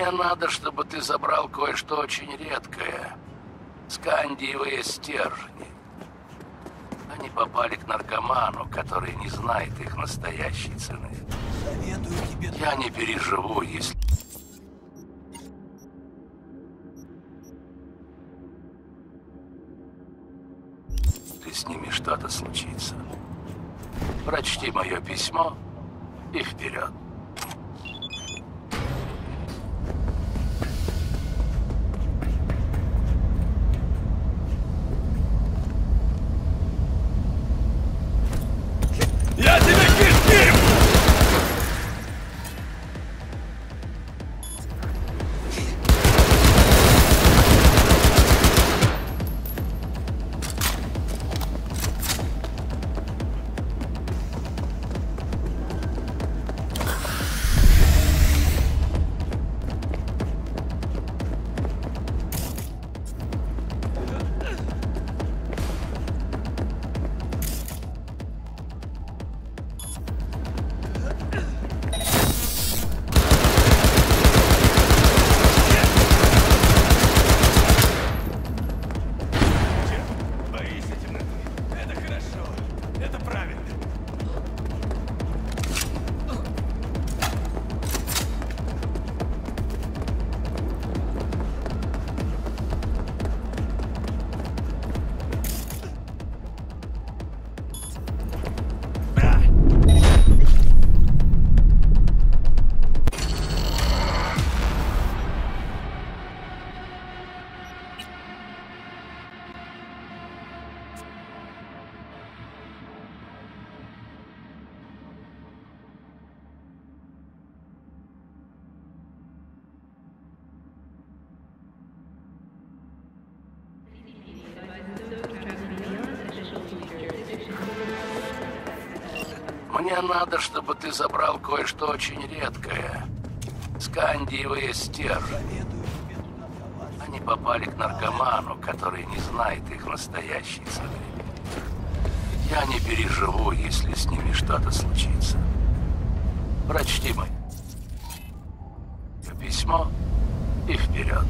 Мне надо, чтобы ты забрал кое-что очень редкое. Скандиевые стержни. Они попали к наркоману, который не знает их настоящей цены. Советую тебе... Я не переживу, если... с ними что-то случится. Прочти мое письмо и вперед. Я тебя кишким! Мне надо, чтобы ты забрал кое-что очень редкое. Скандиевые стержни. Они попали к наркоману, который не знает их настоящей цены. Я не переживу, если с ними что-то случится. Прочти мое письмо и вперед.